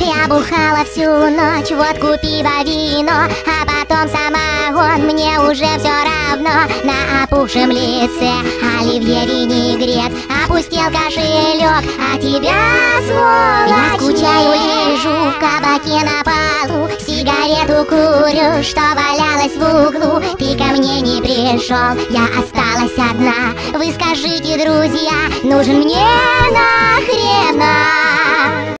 Я бухала всю ночь, водку, пиво, вино, а потом самогон, мне уже все равно. На опухшем лице оливье, винегрет, опустел кошелек, а тебя, сволочь, я скучаю, лежу в кабаке на полу, сигарету курю, что валялась в углу. Ты ко мне не пришел, я осталась одна. Вы скажите, друзья, нужен мне нахрена?